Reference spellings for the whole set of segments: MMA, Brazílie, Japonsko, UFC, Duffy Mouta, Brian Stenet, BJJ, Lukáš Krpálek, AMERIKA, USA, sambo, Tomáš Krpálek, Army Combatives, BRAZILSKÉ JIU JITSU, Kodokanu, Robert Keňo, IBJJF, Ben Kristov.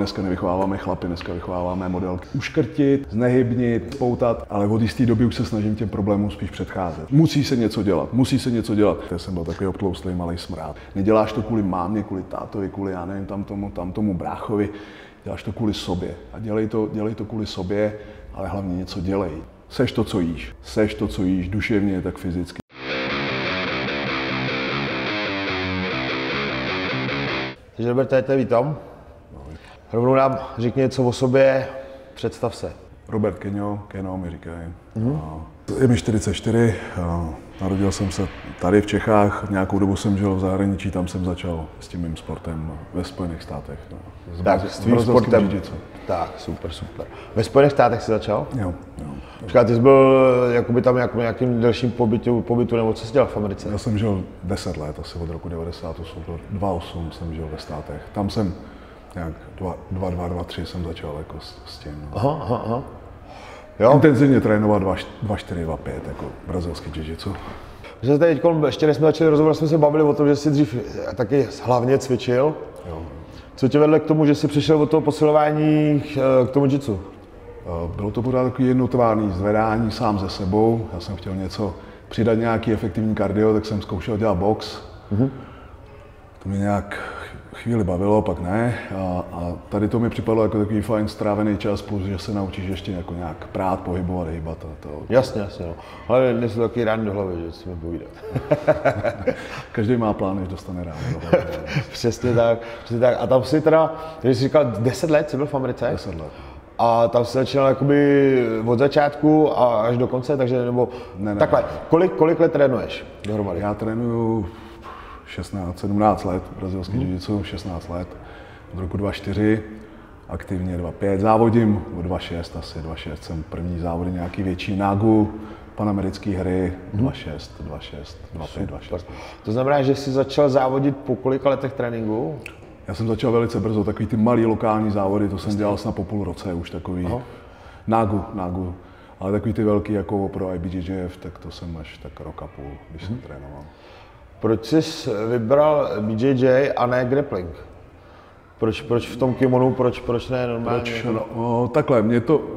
Dneska nevychováváme chlapy, dneska vychováváme modelky. Uškrtit, znehybnit, poutat, ale od jisté doby už se snažím těm problémům spíš předcházet. Musí se něco dělat, musí se něco dělat. Já jsem byl takový obtlouslý malý smrát. Neděláš to kvůli mámě, kvůli tátovi, kvůli já nevím, tam tomu bráchovi. Děláš to kvůli sobě. A dělej to kvůli sobě, ale hlavně něco dělej. Seš to, co jíš, duševně, tak fyzicky. Takže Roberte, tě vítám. Rovnou nám řekni něco o sobě, představ se. Robert Keňo mi říkají. Je mi 44, narodil jsem se tady v Čechách, nějakou dobu jsem žil v zahraničí, tam jsem začal s tím mým sportem ve Spojených státech. Tak, s tvým sportem. Židice. Tak, super. Ve Spojených státech jsi začal? Jo. Počkej, ty jsi byl jakoby tam nějakým delším pobytu, nebo co jsi dělal v Americe? Já jsem žil 10 let, asi od roku 98 do 2008 jsem žil ve státech. Tam jsem nějak 2-3 jsem začal jako s tím. Aha. Jo? Intenzivně trénovat 2-4-2-5, jako brazilský jiu-jitsu. My jsme tady teďko, ještě než jsme začali rozhovor, jsme se bavili o tom, že jsi dřív taky hlavně cvičil. Jo. Co tě vedlo k tomu, že jsi přišel od toho posilování k tomu jiu-jitsu? Bylo to pořád takové jednotvárné zvedání sám ze sebou. Já jsem chtěl něco přidat, nějaký efektivní kardio, tak jsem zkoušel dělat box. To mě nějak chvíli bavilo, pak ne. A tady to mi připadlo jako takový fajn strávený čas, plus, že se naučíš ještě jako nějak prát, pohybovat, hýbat. Jasně. No. Ale nejsou taky rány do hlavy, že si mi povídat. Každý má plán, než dostane rány do hlavy. Přesně tak. A tam si teda, když jsi říkal, 10 let jsi byl v Americe? 10 let. A tam se začínal jakoby od začátku a až do konce, takže nebo ne. Takhle. Kolik let trénuješ dohromady? Já trénuju 17 let, brazilský jiu-jitsu, 16 let, od roku 2004, aktivně 2005, závodím, od 2006 asi, 2006 jsem první závody nějaký větší, Nagu, panamerické hry, 2006. To znamená, že jsi začal závodit po kolika letech tréninku? Já jsem začal velice brzo, takový ty malý lokální závody, to jsem dělal snad po půl roce už takový, Nagu, ale takový ty velký jako pro IBJJF, tak to jsem až tak rok a půl, když jsem trénoval. Proč jsi vybral BJJ a ne grappling? Proč v tom kimonu, proč ne normálně? Takhle,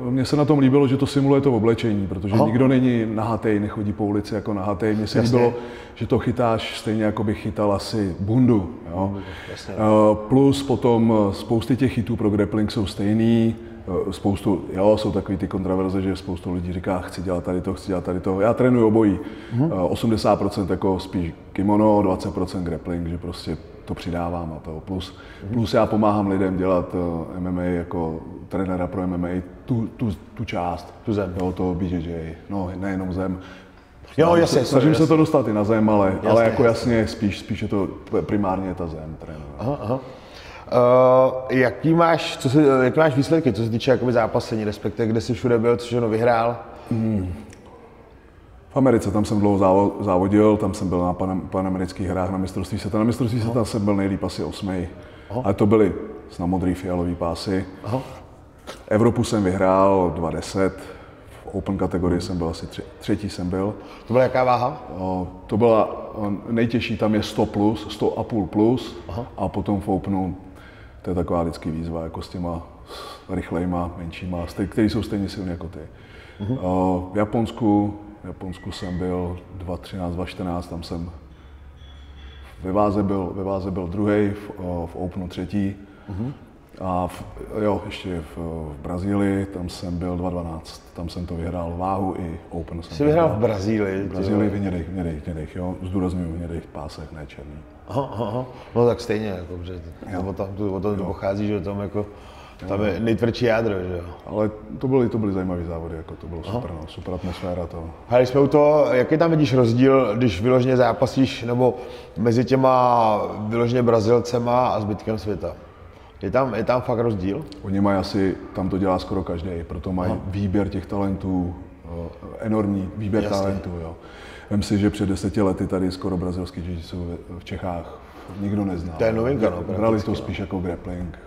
mně se na tom líbilo, že to simuluje to oblečení, protože nikdo není nahatej, nechodí po ulici jako nahatej. Mně se líbilo, že to chytáš stejně, jako by chytal asi bundu. Jo? Plus potom spousty těch chytů pro grappling jsou stejný. Jsou takový ty kontraverze, že spoustu lidí říká, chci dělat tady to. Já trénuji obojí. 80% jako spíš kimono, 20% grappling, že prostě to přidávám a to. Plus já pomáhám lidem dělat MMA jako trenéra pro MMA, tu část. Tu zem. Jo, to BJJ, nejenom zem. Jo, jasně. Snažím se to dostat i na zem, ale jako jasně, spíš je to primárně ta zem trénuje. Aha. Jaký máš výsledky, co se týče jakoby zápasení, respektive kde jsi všude byl, což vyhrál? V Americe, tam jsem dlouho závodil, tam jsem byl na panamerických hrách, na mistrovství světa. Na mistrovství světa jsem byl nejlíp asi 8. Ale to byly na modrý fialový pásy. Evropu jsem vyhrál 2.10, v open kategorii jsem byl asi třetí jsem byl. To byla jaká váha? To byla nejtěžší, tam je 100 plus, 100,5 plus a potom v openu. To je taková vždycky výzva, jako s těma rychlejma, menšíma, který jsou stejně silný jako ty. V Japonsku jsem byl 2013, 2014, tam jsem ve váze byl druhý, v openu třetí. A ještě v Brazílii, tam jsem byl 2012, tam jsem to vyhrál váhu i open. Jsi vyhrál v Brazílii? V Brazílii v hnědejch, jo, zdůraznuju v hnědejch pásech, ne černý. Aha. No tak stejně, jako, protože o tom pochází, že tam jako, tam je nejtvrdší jádro, že jo. Ale to byly zajímavé závody, jako to bylo super, super atmosféra to. Hele, jsme u toho, jaký tam vidíš rozdíl, když vyloženě zápasíš, nebo mezi těma vyloženě Brazilcema a zbytkem světa? Je tam fakt rozdíl? Oni mají asi, tam to dělá skoro každý, proto mají výběr těch talentů, enormní výběr talentů. Jo. Vem si, že před 10 lety tady skoro brazilský jiu-jitsu v Čechách nikdo nezná. To je novinka, brali to spíš jako grappling,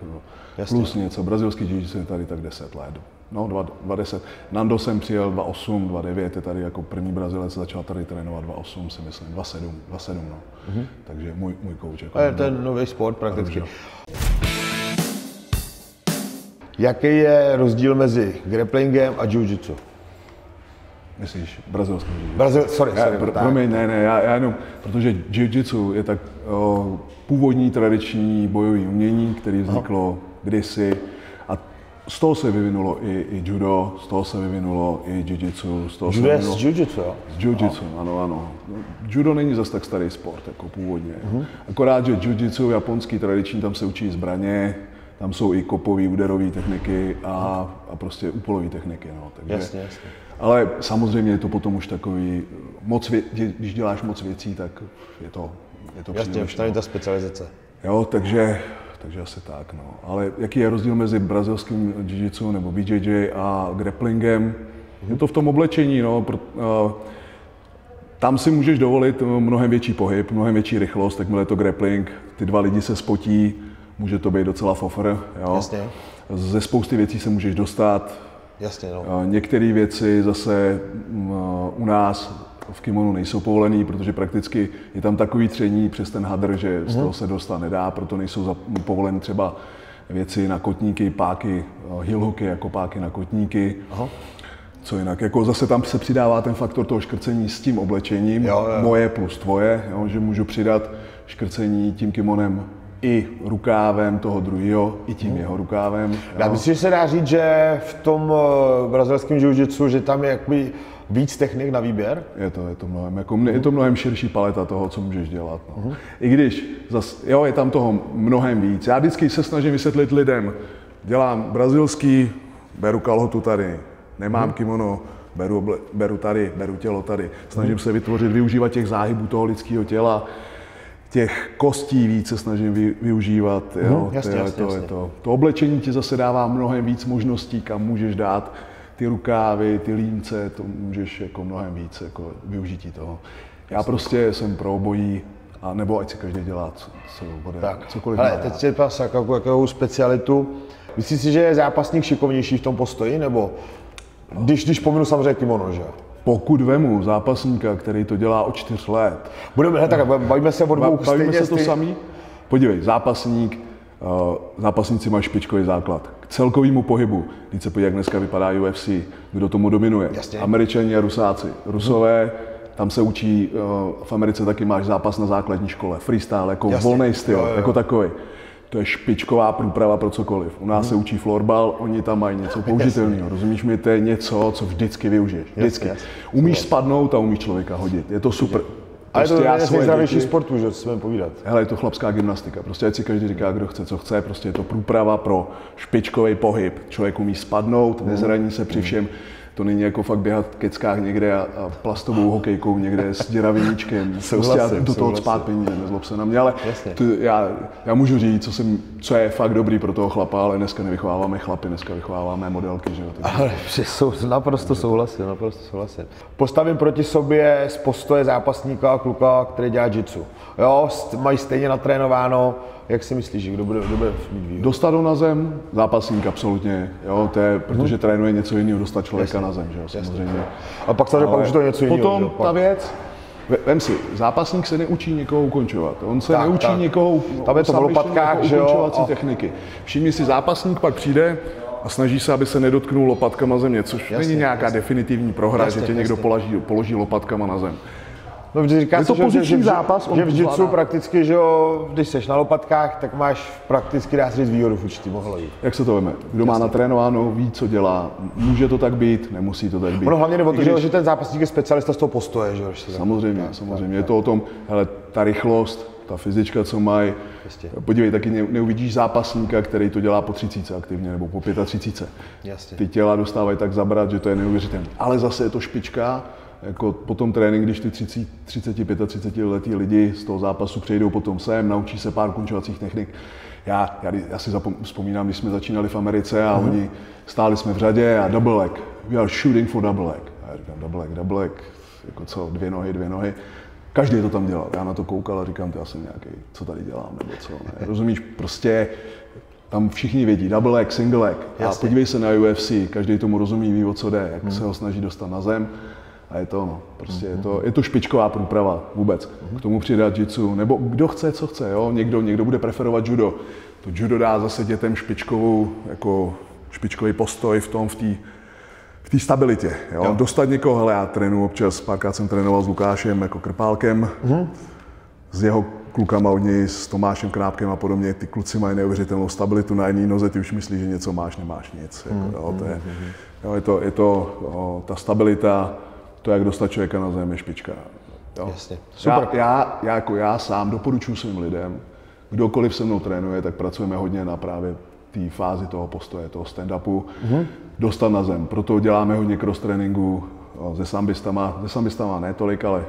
plus něco. Brazilský jiu-jitsu je tady tak 10 let. No, 2010. Nando jsem přijel 2008, 2009, je tady jako první Brazilec, začal tady trénovat 2008, si myslím, 2007, no. Takže můj kouč. To je nový sport prakticky. Jaký je rozdíl mezi grapplingem a jiu-jitsu? Myslíš brazilským jiu-jitsu? Já jenom, protože jiu-jitsu je tak původní tradiční bojové umění, které vzniklo kdysi. Z toho se vyvinulo i judo, z toho se vyvinulo i jiu-jitsu. Judo je z jiu-jitsu, jo? Z jiu-jitsu, ano. Judo není zas tak starý sport, jako původně. Akorát, že jiu-jitsu, japonský tradiční, tam se učí zbraně, tam jsou i kopové, úderové techniky a prostě úpolové techniky, no. Takže, jasně. Ale samozřejmě je to potom už takový, když děláš moc věcí, tak je to příliš. Jasně, už tam je ta specializace. Jo, takže asi tak, no. Ale jaký je rozdíl mezi brazilským jiu-jitsu nebo BJJ a grapplingem? Je to v tom oblečení, no. Tam si můžeš dovolit mnohem větší pohyb, mnohem větší rychlost, takhle je to grappling. Ty dva lidi se spotí, může to být docela fofr, jo. Jasně. Ze spousty věcí se můžeš dostat. Jasně, no. Některé věci zase u nás v kimonu nejsou povolený, protože prakticky je tam takový tření přes ten hadr, že z toho se dostat nedá, proto nejsou povoleny třeba věci na kotníky, páky, heel hooky jako páky na kotníky. Aha. Co jinak, jako zase tam se přidává ten faktor toho škrcení s tím oblečením, jo. Moje plus tvoje, jo, že můžu přidat škrcení tím kimonem i rukávem toho druhého, i tím jeho rukávem. Já myslím, že se dá říct, že v tom brazilském jiu-jitsu, že tam je jakoby víc technik na výběr? Je to mnohem širší paleta toho, co můžeš dělat. No. I když, je tam toho mnohem víc. Já vždycky se snažím vysvětlit lidem, dělám brazilský, beru kalhotu tady, nemám kimono, beru tady, beru tělo tady. Snažím se využívat těch záhybů toho lidského těla, těch kostí víc se snažím využívat. Jo. Jasně. To oblečení ti zase dává mnohem víc možností, kam můžeš dát ty rukávy, ty línce, to můžeš jako mnohem víc jako využití toho. Já prostě jsem pro obojí, a nebo ať si každý dělá, co bude, tak. Cokoliv. Ale teď si ptám jakou specialitu. Myslíš si, že je zápasník šikovnější v tom postoji, nebo když pominu samozřejmě kimono, že? Pokud vemu zápasníka, který to dělá od 4 let. Bavíme se o dvou stejně. Bavíme se to samý? Podívej, zápasníci mají špičkový základ k celkovému pohybu. Když se podívej, jak dneska vypadá UFC, kdo tomu dominuje. Jasně. Američani a Rusáci. Rusové, tam se učí, v Americe taky máš zápas na základní škole, freestyle, jako volný styl, jo. Jako takový. To je špičková průprava pro cokoliv. U nás se učí florbal, oni tam mají něco použitelného. Rozumíš mi, to je něco, co vždycky využiješ. Vždycky. Umíš spadnout a umíš člověka hodit. Je to super. Prostě ale to je nejzdravější sport, už se budeme povídat. Hele, je to chlapská gymnastika. Prostě ať si každý říká, kdo chce, co chce. Prostě je to průprava pro špičkový pohyb. Člověk umí spadnout, nezraní se při všem. To není jako fakt běhat v keckách někde a plastovou hokejkou někde s děravým míčkem. Do toho cpát peníze, nezlob se na mě, ale já můžu říct, co je fakt dobrý pro toho chlapa, ale dneska nevychováváme chlapy, dneska vychováváme modelky, že jo. Ale naprosto souhlasím. Postavím proti sobě z postoje zápasníka a kluka, který dělá jitsu. Jo, mají stejně natrénováno. Jak si myslíš, kdo bude mít výhodu? Dostat ho na zem, zápasník absolutně, jo, to je, protože trénuje něco jiného, dostat člověka na zem, že jo, samozřejmě. A pak už to je něco jiného. Potom ta věc, vem si, zápasník se neučí někoho ukončovat, on se neučí někoho, tam je to v lopatkách, že jo, ukončovací techniky. Všimni si, zápasník pak přijde a snaží se, aby se nedotknul lopatkama země, což není nějaká definitivní prohra, že tě někdo položí lopatkama na zem. No, říká se, že v jitsu prakticky, že jo, když seš na lopatkách, tak máš prakticky, dá se říct, výhodu v určitý ohledu. Jak se to veme? Kdo má natrénováno, ví, co dělá. Může to tak být, nemusí to tak být. No hlavně jde o to, že ten zápasník je specialista z toho postoje, že jo? Samozřejmě. Je to o tom, hele, ta rychlost, ta fyzička, co mají. Podívej, taky neuvidíš zápasníka, který to dělá po 30 aktivně, nebo po 35. Jasně. Ty těla dostávají tak zabrat, že to je neuvěřitelné. Ale zase je to špička. Jako potom trénink, když ty 35 letí lidi z toho zápasu přejdou potom sem, naučí se pár ukončovacích technik. Já si vzpomínám, když jsme začínali v Americe a oni stáli jsme v řadě a double leg. We are shooting for double leg. A já říkám double leg, jako co, dvě nohy. Každý to tam dělal. Já na to koukal a říkám, to já jsem nějaký, co tady dělám, nebo co, ne. Rozumíš, prostě tam všichni vědí, double leg, single leg. A podívej se na UFC, každý tomu rozumí, ví, o co jde, jak se ho snaží dostat na zem. A je to ono, prostě je to špičková průprava vůbec. K tomu přidat jitsu, nebo kdo chce, co chce, jo? Někdo bude preferovat judo. To judo dá zase dětem špičkovou jako špičkový postoj v té stabilitě. Jo? Jo. Dostat někoho, hele, já trénuji občas, párkrát jsem trénoval s Lukášem jako Krpálkem, s jeho klukama od něj, s Tomášem Krápkem a podobně, ty kluci mají neuvěřitelnou stabilitu na jedné noze, ty už myslíš, že něco máš, nemáš nic. Jako, jo? Ta stabilita, to, jak dostat člověka na zem, je špička. Jo? Jasně. Super. Já sám doporučuji svým lidem, kdokoliv se mnou trénuje, tak pracujeme hodně na právě té fázi toho postoje, toho stand-upu, dostat na zem. Proto děláme hodně cross-tréninku se sambistama ne tolik, ale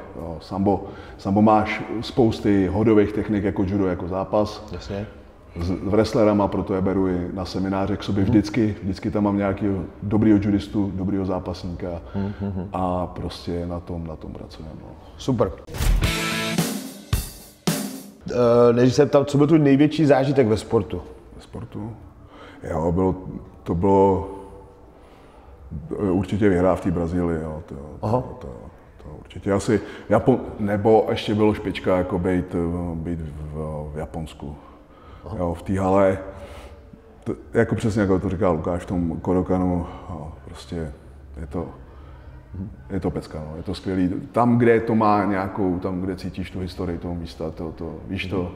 sambo máš spousty hodových technik jako judo, jako zápas. Jasně. S wrestlerama, proto je beru i na semináře k sobě vždycky tam mám nějakého dobrýho judistu, dobrýho zápasníka a prostě na tom pracujeme. No. Super. Než se ptám, co byl tvůj největší zážitek ve sportu? Ve sportu? Jo, to bylo určitě vyhrá v té Brazílii, jo, to určitě asi, nebo ještě bylo špička jako být v Japonsku, jo, v té hale, jako přesně jako to říká Lukáš v tom Kodokanu, jo, prostě je to pecka, no, je to skvělý, tam, kde to má nějakou, tam, kde cítíš tu historii toho místa, víš to,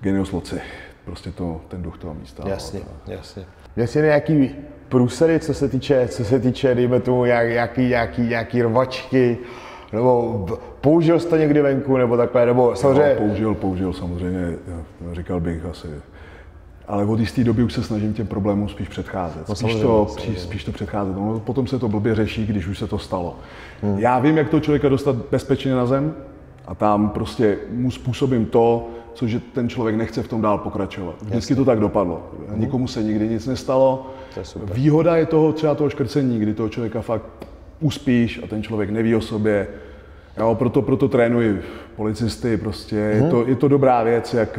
genius loci, prostě ten duch toho místa. Jasně, no, jasně. Měl jsi nějaký průsery, co se týče dejme tomu, nějaký rvačky, nebo použil jsi to někdy venku, nebo takhle, nebo samozřejmě... No, použil samozřejmě, říkal bych asi, ale od jisté doby už se snažím těm problémům spíš předcházet, spíš to předcházet, no, potom se to blbě řeší, když už se to stalo. Já vím, jak toho člověka dostat bezpečně na zem a tam prostě mu způsobím to, což ten člověk nechce v tom dál pokračovat. Vždycky to tak dopadlo. Nikomu se nikdy nic nestalo. Výhoda je třeba toho škrcení, kdy toho člověka fakt uspíš a ten člověk neví o sobě. Jo, proto trénuji policisty, prostě. Je to dobrá věc, jak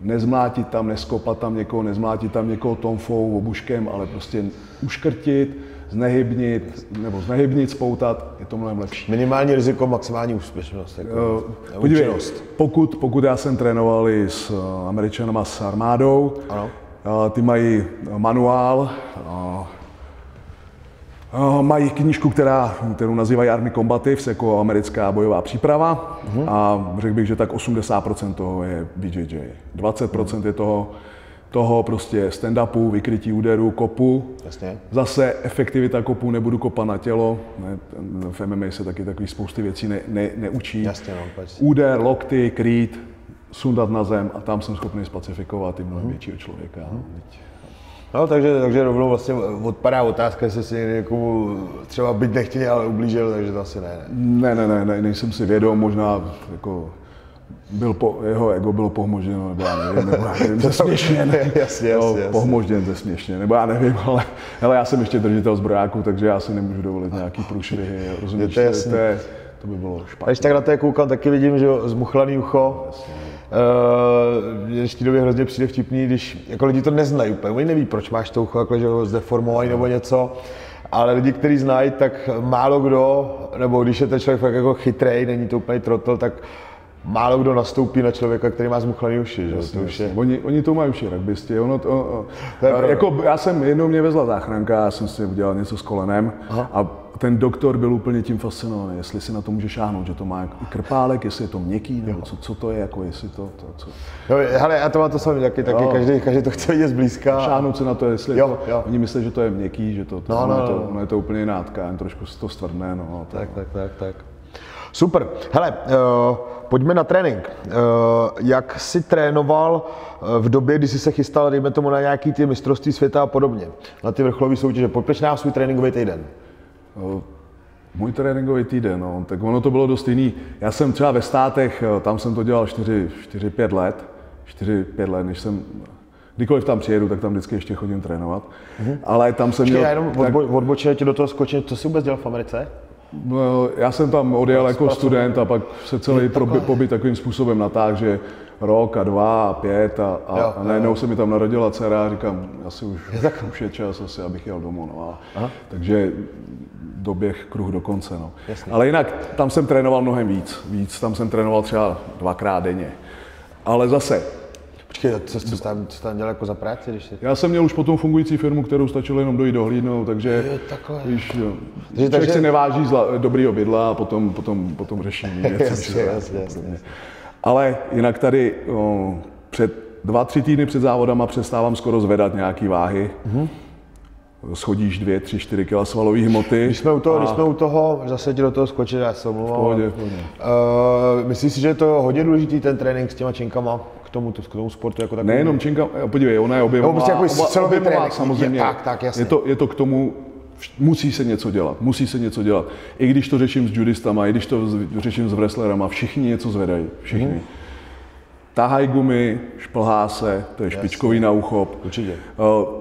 nezmlátit tam, neskopat tam někoho, tomfou, obuškem, ale prostě uškrtit, znehybnit, spoutat, je to mnohem lepší. Minimální riziko, maximální úspěšnost. Jako podívej, pokud já jsem trénoval i s Američanama, s armádou, ty mají manuál, mají knížku, kterou nazývají Army Combatives, jako americká bojová příprava, a řekl bych, že tak 80% toho je BJJ, 20% je toho prostě stand-upu, vykrytí úderu, kopu. Jasně. Zase efektivita kopu, nebudu kopat na tělo. Ne, v MMA se taky takový spousty věcí neučí. Jasně, no, úder, lokty, krýt, sundat na zem a tam jsem schopný spacifikovat i mnohem většího člověka. No, takže rovnou vlastně odpadá otázka, jestli si někomu třeba byť nechtěně, ale ublížil, takže to asi ne. Ne, nejsem si vědom, možná jako jeho ego bylo pohmožděno, nebo já nevím, zesměšněn. Jasně. Pohmožděn, zesměšněn, nebo já nevím, ale hele, já jsem ještě držitel zbrojáku, takže já si nemůžu dovolit nějaký průšvihy, rozumíš, to by bylo špatné. Když tak na to koukám, taky vidím, že zmuchlaný ucho. V té době hrozně přijde vtipný, když jako lidi to neznají úplně, oni neví, proč máš to ucho, jako, že ho zdeformovaný nebo něco. Ale lidi, kteří znají, tak málo kdo, nebo když je ten člověk fakt jako chytrej, není to úplně trotl, tak málo kdo nastoupí na člověka, který má zmuchlaný uši, že? Jasně, to už je... Oni to mají uši, rugbysti. Jednou mě vezla záchranka, já jsem si udělal něco s kolenem. Aha. A ten doktor byl úplně tím fascinovaný, jestli si na to může šáhnout, že to má i Krpálek, jestli je to měkký, nebo co to je, jako jestli to co... Jo, hele, já to mám to sami taky každý to chce vidět zblízka. Šáhnout se na to, jestli jo. Oni myslí, že to je měkký, že to... Ono je to úplně jiná tkán, trošku se to stvrdne, no. Tak. Super. Hele, pojďme na trénink. Jak jsi trénoval v době, kdy jsi se chystal, dejme tomu, na nějaký ty mistrovství světa a podobně, na ty vrcholové soutěže? Pojď nám svůj tréninkový týden. Můj tréninkový týden, no, tak ono to bylo dost jiný. Já jsem třeba ve Státech, tam jsem to dělal 4-5 let, než jsem... Kdykoliv tam přijedu, tak tam vždycky ještě chodím trénovat. Ale tam jsem měl... Já jenom odbočil tě do toho skočit, co jsi vůbec dělal v Americe? No, já jsem tam odjel jako student a pak se celý pobyt takovým způsobem natáhl, že rok a dva a pět a najednou se mi tam narodila dcera a říkám, asi už je čas, asi abych jel domů. No. Takže doběh kruh do konce. No. Ale jinak tam jsem trénoval mnohem víc. Tam jsem trénoval třeba dvakrát denně. Ale zase, Počkej, co jsi tam dělal jako za práci? Když jsi... Já jsem měl už potom fungující firmu, kterou stačilo jenom dojít dohlídnout, takže víš, člověk si neváží dobrý obydla a potom řeší něco. Jasně. Ale jinak tady před 2-3 týdny před závodama přestávám skoro zvedat nějaký váhy. Mm-hmm. Schodíš 2, 3, 4 kila svalové hmoty. Když jsme u toho, zase ti do toho skočili, já se omlouvám. V pohodě. Myslíš si, že je to hodně důležitý ten trénink s těma činkama k tomu sportu jako takový? Nejenom činka, podívej, ona je objemová. No, prostě jako objemová samozřejmě. Tak, jasně. Je to k tomu, musí se něco dělat. I když to řeším s judistama, i když to řeším s wrestlerama, všichni něco zvedají, všichni. Mm. Tahaj gumy, šplhá se, to je špičkový na uchop. Určitě.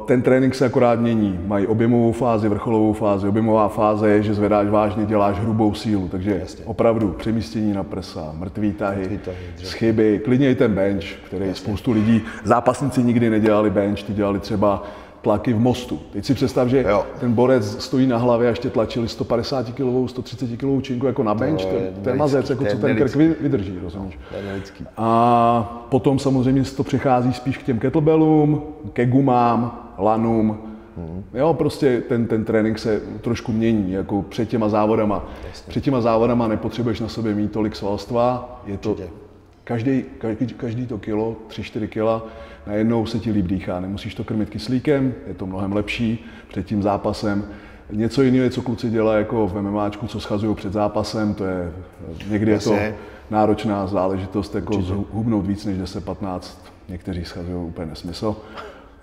Ten trénink se akorát mění. Mají objemovou fázi, vrcholovou fázi. Objemová fáze je, že zvedáš vážně, děláš hrubou sílu. Takže opravdu přemístění na prsa, mrtvý tahy, schyby, klidně i ten bench, který spoustu lidí, zápasníci nikdy nedělali bench, ty dělali třeba tlaky v mostu. Teď si představ, že ten borec stojí na hlavě a ještě tlačili 150 kilovou, 130 kilovou činku jako na bench, ten mazec, jako co ten krk vydrží, rozumíš? A potom samozřejmě to přechází spíš k těm kettlebellům, ke gumám, lanům. Jo, prostě ten trénink se trošku mění, jako před těma závodama. Před těma závodama nepotřebuješ na sobě mít tolik svalstva, je to každý to kilo, 3-4 kila, najednou se ti líp dýchá, nemusíš to krmit kyslíkem, je to mnohem lepší před tím zápasem. Něco jiného je, co kluci dělají jako v MMAčku, co schazují před zápasem, to je někdy je to náročná záležitost, jako zhubnout víc než 10-15, někteří schazují úplně nesmysl.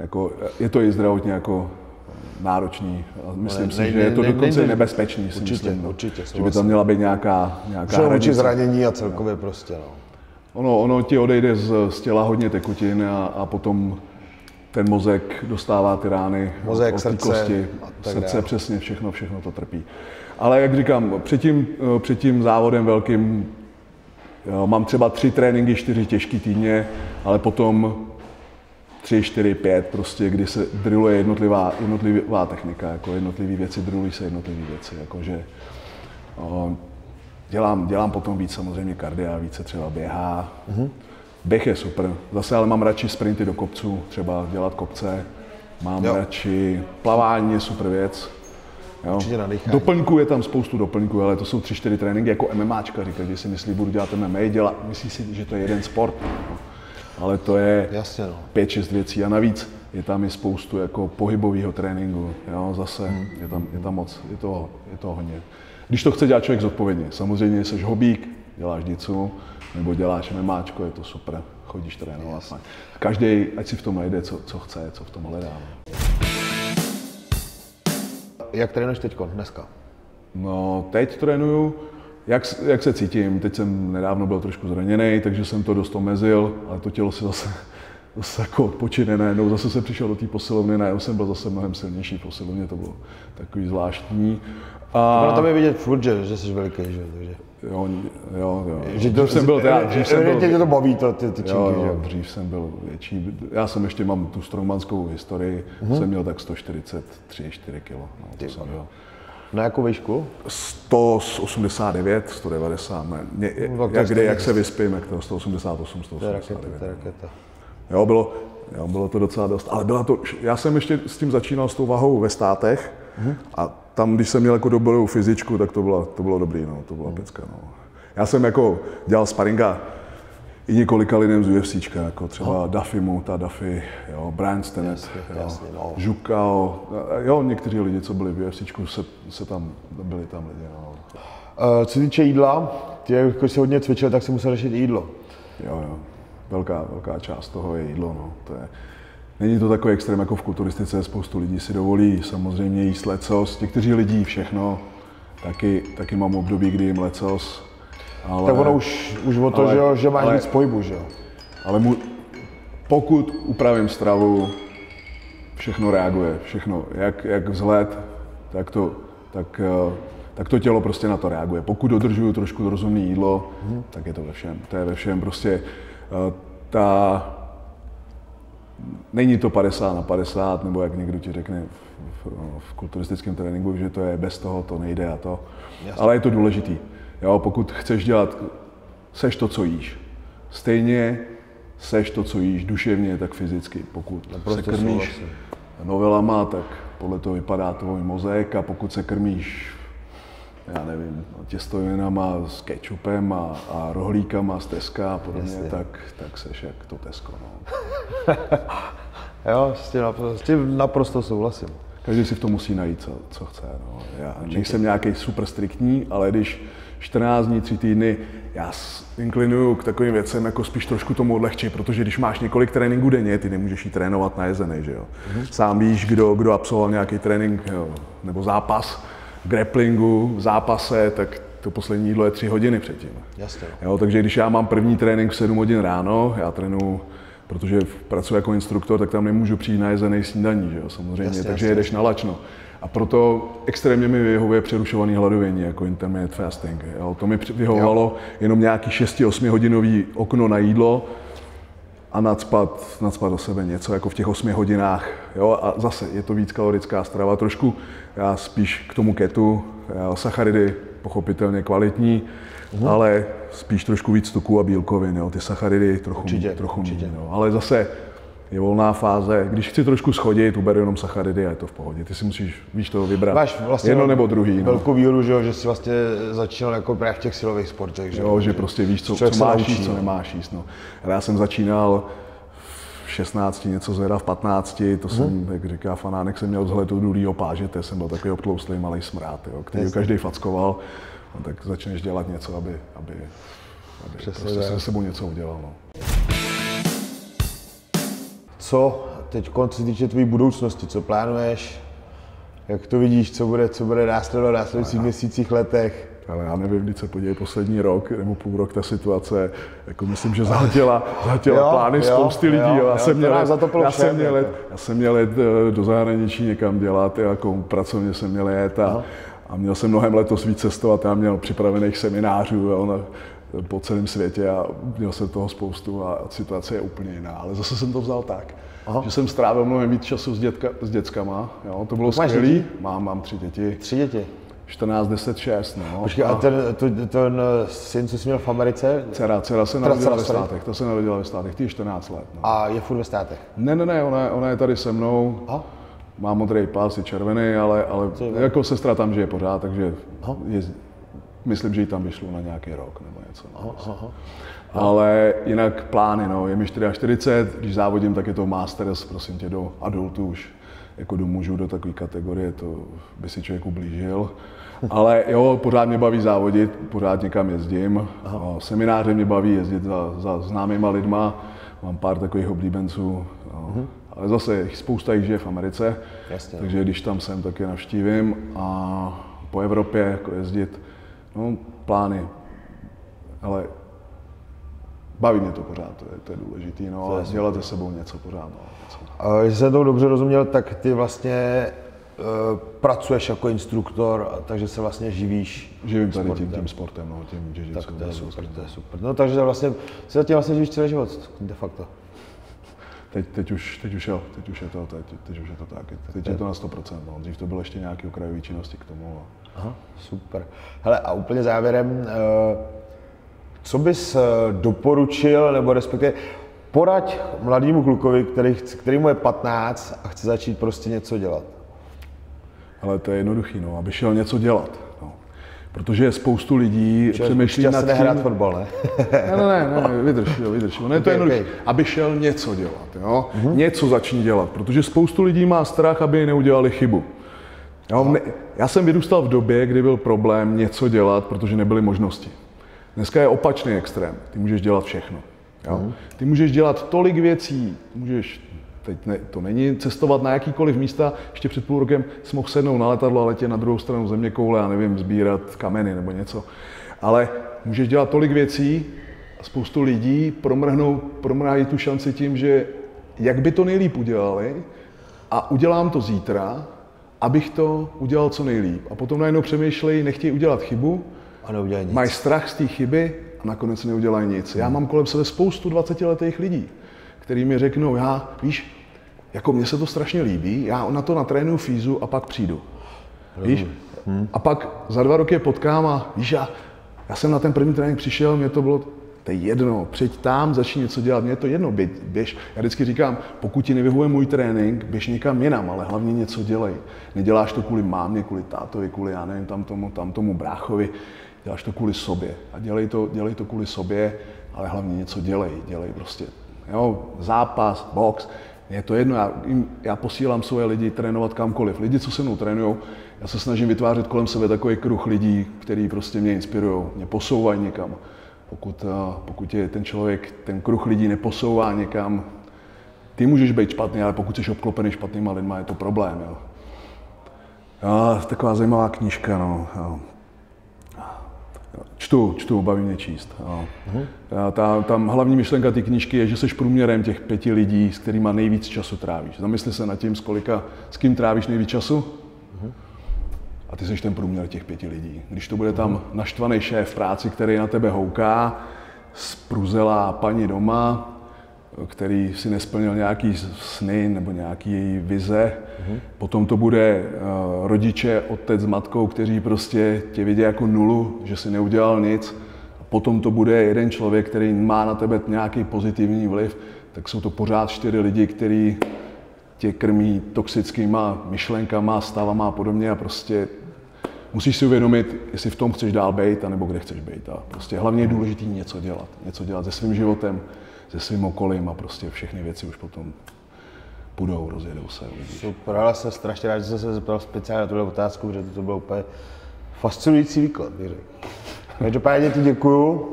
Jako, je to i zdravotně jako náročný, myslím si, že je to dokonce nebezpečný, si myslím, že by tam měla být nějaká hranice. Zranění a celkově prostě. Ono ti odejde z těla hodně tekutin a potom ten mozek dostává ty rány, mozek, srdce, přesně, všechno to trpí. Ale jak říkám, před tím závodem velkým mám třeba 3 tréninky, 4 těžký týdně, ale potom 3, 4, 5 prostě, kdy se drilluje jednotlivá technika, jako jednotlivý věci, drillují se jednotlivý věci, jakože... Dělám potom víc samozřejmě kardia, více třeba běhá. Mm-hmm. Běh je super, zase ale mám radši sprinty do kopců, třeba dělat kopce. Radši plavání je super věc. Jo. Doplňků je tam spoustu doplňků, ale to jsou 3-4 tréninky jako MMAčka, říkají, že si myslí, budu dělat MMA, myslí si, že to je jeden sport. No. Ale to je 5-6 věcí a navíc je tam i spoustu jako pohybového tréninku, jo, zase je tam moc, je toho hodně. Když to chce dělat člověk zodpovědně, samozřejmě jsi hobík, děláš něco, nebo děláš memáčko, je to super, chodíš trénovat. Yes. Každý, ať si v tom najde, co chce, co v tom hledá. Jak trénuješ teďko, dneska? No, teď trénuju, jak se cítím. Teď jsem nedávno byl trošku zraněný, takže jsem to dost omezil, ale to tělo si zase jako odpočine, najednou zase jsem přišel do té posilovny, najednou jsem byl zase mnohem silnější v posilovně, to bylo takový zvláštní. A tam je vidět furt, že jsi veliký, že? Takže... Jo. Dřív jsem byl... to baví, ty činky, jo. Dřív jsem byl větší. Já jsem ještě mám tu strongmanskou historii, jsem měl tak 143-4 kg. Na jakou výšku? 189, 190, ne. Jak se vyspím, jak to 188, 189. To je raketa. Jo, bylo to docela dost, ale byla to... Já jsem ještě s tím začínal s tou vahou ve Státech a tam, když jsem měl jako dobrou fyzičku, tak to bylo dobrý, no, to byla pecka, no. Já jsem jako dělal sparinga i několika lidem z UFCčka, jako třeba Duffy Mouta, jo, Brian Stenet, Žukao, jo, někteří lidi, co byli v UFCčku, byli tam lidi, no. Co týče jídla, když jsi hodně cvičil, tak jsi musel řešit jídlo. Jo, velká část toho je jídlo, no, to je... Není to takový extrém jako v kulturistice, spoustu lidí si dovolí samozřejmě jíst lecos, někteří lidí všechno, taky mám období, kdy jim lecos, ale... Tak ono už o to, že máš víc pohybu, že jo? Ale pokud upravím stravu, všechno reaguje, všechno, jak vzhled, tak to tělo prostě na to reaguje. Pokud dodržuju trošku rozumné jídlo, tak je to ve všem, prostě ta... Není to 50/50, nebo jak někdo ti řekne v kulturistickém tréninku, že to je bez toho, to nejde a to. Jasně. Ale je to důležitý. Jo, pokud chceš dělat, seš to, co jíš. Stejně seš to, co jíš, duševně, tak fyzicky. Pokud se krmíš novelama, tak podle toho vypadá tvůj mozek, a pokud se krmíš, já nevím, těstovinama s kečupem a rohlíkama z Teska a podobně, tak seš jak to Tesko. No. Jo, s tím naprosto souhlasím. Každý si v tom musí najít, co chce. No. Já nejsem nějaký super striktní, ale když 14 dní, 3 týdny, já inklinuju k takovým věcem, jako spíš trošku tomu odlehčit, protože když máš několik tréninků denně, ty nemůžeš jí trénovat najezenej, že jo. Sám víš, kdo absolvoval nějaký trénink, jo, nebo zápas v grapplingu, v zápase, tak to poslední jídlo je 3 hodiny předtím. Jasně. Jo, takže když já mám první trénink v 7 hodin ráno, já trénuju, protože pracuji jako instruktor, tak tam nemůžu přijít najezenej snídaní, že jo, samozřejmě, jasně. Jedeš na lačno. A proto extrémně mi vyhovuje přerušovaný hladovění, jako intermittent fasting. Jo, to mi vyhovovalo jenom nějaký 6-8 hodinový okno na jídlo a nacpat do sebe něco, jako v těch 8 hodinách. Jo, a zase je to víc kalorická strava, trošku já spíš k tomu ketu, sacharidy pochopitelně kvalitní, ale spíš trošku víc tuku a bílkovin, jo, ty sacharidy trochu méně, ale zase je volná fáze, když chci trošku schodit, uberu jenom sacharidy a je to v pohodě. Ty si musíš, víš, toho vybrat. Máš vlastně jedno nebo druhý. Velkou výhodu, že jsi vlastně začínal jako právě v těch silových sportech, že? Jo, že prostě víš, co máš jíst, co nemáš jíst. No. Já jsem začínal v 16, něco zhruba v 15, to jsem, jak říká fanánek, jsem měl vzhled od důlího pážete, jsem byl takový obtlouslý malý smrát, jo, který každý fackoval, no, tak začneš dělat něco, aby prostě se sebou něco udělal. No. Co teď, co se týče tvojí budoucnosti, co plánuješ, jak to vidíš, co bude následovat v následujících měsících, letech? Ale já nevím, když se podívej poslední rok nebo půl rok, ta situace, jako myslím, že zahltila plány spousty lidí. Já jsem měl jet do zahraničí někam dělat, jako pracovně jsem měl jet a měl jsem mnohem letos víc cestovat, já měl připravených seminářů, jo, po celém světě a měl jsem toho spoustu a situace je úplně jiná, ale zase jsem to vzal tak, že jsem strávil mnohem víc času s dětskama, jo, to bylo skvělý. Mám 3 děti. 3 děti? 14, 10, 6, no. Počkej, a ten syn, co jsi měl v Americe? Dcera se narodila ve Státech, ta se narodila ve Státech, ty je 14 let. No. A je furt ve Státech? Ne, ona je tady se mnou. Aha. Má modrý pás, je červený, ale jako sestra tam žije pořád, takže myslím, že ji tam vyšlo na nějaký rok nebo něco. Ale jinak plány, no, je mi 44, když závodím, tak je to Masters, prosím tě, do adultů už, jako do mužů, do takové kategorie, to by si člověk ublížil. Ale jo, pořád mě baví závodit, pořád někam jezdím. Semináře mě baví jezdit za známýma lidma, mám pár takových oblíbenců. Ale zase spousta jich žije v Americe, takže když tam jsem, tak je navštívím a po Evropě jako jezdit. No, plány, ale baví mě to pořád, to je důležitý, no, ale dělat se sebou něco pořád. No, jestli jsem to dobře rozuměl, tak ty vlastně pracuješ jako instruktor, takže se vlastně živíš. Živím tady sportem. Tím sportem, no, tím jiu-jitsu. Tak to je super. No, takže vlastně se zatím vlastně živíš celý život, de facto. Teď už je to tak. Teď je to na 100%, no. Dřív to bylo ještě nějaké okrajové činnosti k tomu. Aha, super. Hele, a úplně závěrem, co bys doporučil, nebo respektive poraď mladému klukovi, kterému je 15 a chce začít prostě něco dělat? Ale to je jednoduchý, no, aby šel něco dělat. Protože spoustu lidí přemýšlí nad tím... hrát fotbal, ne? Ne, vydrž. No, to je jednoduché, aby šel něco dělat, jo? Něco začni dělat, protože spoustu lidí má strach, aby neudělali chybu. Já jsem vyrůstal v době, kdy byl problém něco dělat, protože nebyly možnosti. Dneska je opačný extrém, ty můžeš dělat všechno. Jo? Ty můžeš dělat tolik věcí, to není cestovat na jakýkoliv místa, ještě před půl rokem jsi mohl sednout na letadlo a letět na druhou stranu zeměkoule a nevím, sbírat kameny nebo něco. Ale můžeš dělat tolik věcí a spoustu lidí promrhají tu šanci tím, že jak by to nejlíp udělali a udělám to zítra, abych to udělal co nejlíp. A potom najednou přemýšlejí, nechtějí udělat chybu, mají strach z té chyby a nakonec neudělají nic. Já mám kolem sebe spoustu 20letých lidí, který mi řeknou, jako mně se to strašně líbí, já na to natrénuju fízu a pak přijdu. Víš? A pak za 2 roky je potkám a víš, já jsem na ten první trénink přišel, mě to bylo To je jedno, přijď tam, začni něco dělat, mně je to jedno, běž. Já vždycky říkám, pokud ti nevyhovuje můj trénink, běž někam jinam, ale hlavně něco dělej. Neděláš to kvůli mámě, kvůli tátovi, kvůli já nevím, tam tomu bráchovi, děláš to kvůli sobě. A dělej to kvůli sobě, ale hlavně něco dělej prostě. Jo, zápas, box, mně je to jedno, já posílám svoje lidi trénovat kamkoliv. Lidi, co se mnou trénujou, já se snažím vytvářet kolem sebe takový kruh lidí, který prostě mě inspirují, mě posouvají někam. Pokud je ten člověk, ten kruh lidí neposouvá někam, ty můžeš být špatný, ale pokud jsi obklopený špatnýma lidma, je to problém. Jo. Taková zajímavá knížka. No. Čtu, baví mě číst. Jo. Tam hlavní myšlenka té knížky je, že jsi průměrem těch 5 lidí, s kterýma nejvíc času trávíš. Zamysli se nad tím, s kým trávíš nejvíc času. A ty jsi ten průměr těch 5 lidí. Když to bude tam naštvaný šéf v práci, který na tebe houká, spruzelá paní doma, který si nesplnil nějaký sny nebo nějaký vize, potom to bude rodiče, otec s matkou, kteří prostě tě vidí jako nulu, že si neudělal nic. A potom to bude jeden člověk, který má na tebe nějaký pozitivní vliv, tak jsou to pořád 4 lidi, kteří tě krmí toxickýma myšlenkama, stavama a podobně a prostě musíš si uvědomit, jestli v tom chceš dál bejt, anebo kde chceš bejt. A prostě hlavně je důležité něco dělat se svým životem, se svým okolím a prostě všechny věci už potom půjdou, rozjedou se. Uvidíš. Super, ale jsem strašně rád, že jsem se zeptal speciálně na tuhle otázku, protože to bylo úplně fascinující výklad, bych řekl. Každopádně ti děkuju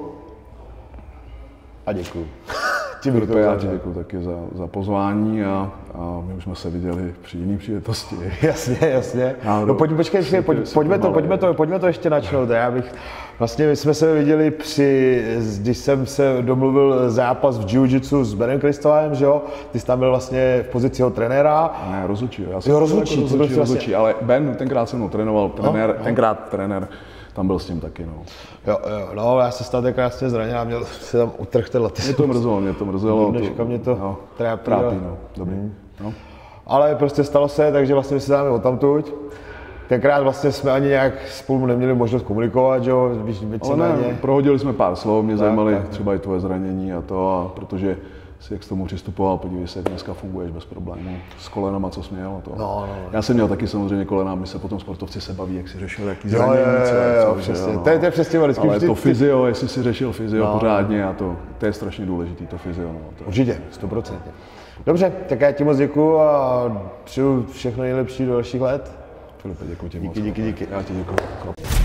a děkuju. Já ti děkuji taky za pozvání a my už jsme se viděli při jiné příležitosti. Jasně. No pojďme to ještě načnout. Vlastně my jsme se viděli když jsem se domluvil zápas v jiu-jitsu s Benem Kristovem, že jo? Ty jsi tam byl vlastně v pozici jeho trenéra. Ne, rozhodčí. Rozhodčí, ale Ben tenkrát se mnou trénoval, trenér. Tam byl s tím taky, no. Jo, já se stál tak krásně zranil a měl se tam utrh ten latis. Mě to mrzelo. Dneška mě to trápí, no. Dobrý. No. Ale prostě stalo se, takže vlastně my se dáme odtamtud. Tenkrát vlastně jsme ani nějak spolu neměli možnost komunikovat, že jo? Prohodili jsme pár slov, mě zajímaly třeba i tvoje zranění a to, a protože si jak k tomu přistupoval, podívej se, dneska funguješ bez problémů s kolenama, co jsi měl a to. No. Já jsem měl taky samozřejmě kolena, my se potom sportovci se baví, jak si řešil, jaký zranění, přesně. To je přesně vždycky. Ale to fyzio, jestli si řešil fyzio pořádně a to je strašně důležitý, to fyzio. Určitě, 100%. Dobře, tak já ti moc děkuju a přeju všechno nejlepší do dalších let. Filipe, děkuji ti moc. Díky. Já ti děkuju.